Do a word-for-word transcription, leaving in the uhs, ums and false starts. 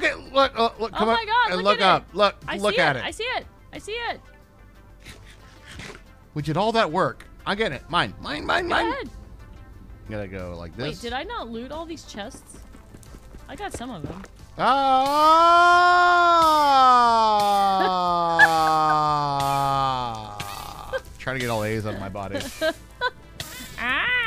look at look look, look come oh my God, up look and look up. It. Look I look see at it. it. I see it. I see it. We did all that work. I get it. Mine. Mine. Mine. Mine. Go Gotta go like this. Wait, did I not loot all these chests? I got some of them. Ah! Trying to get all A's out of my body. Ah!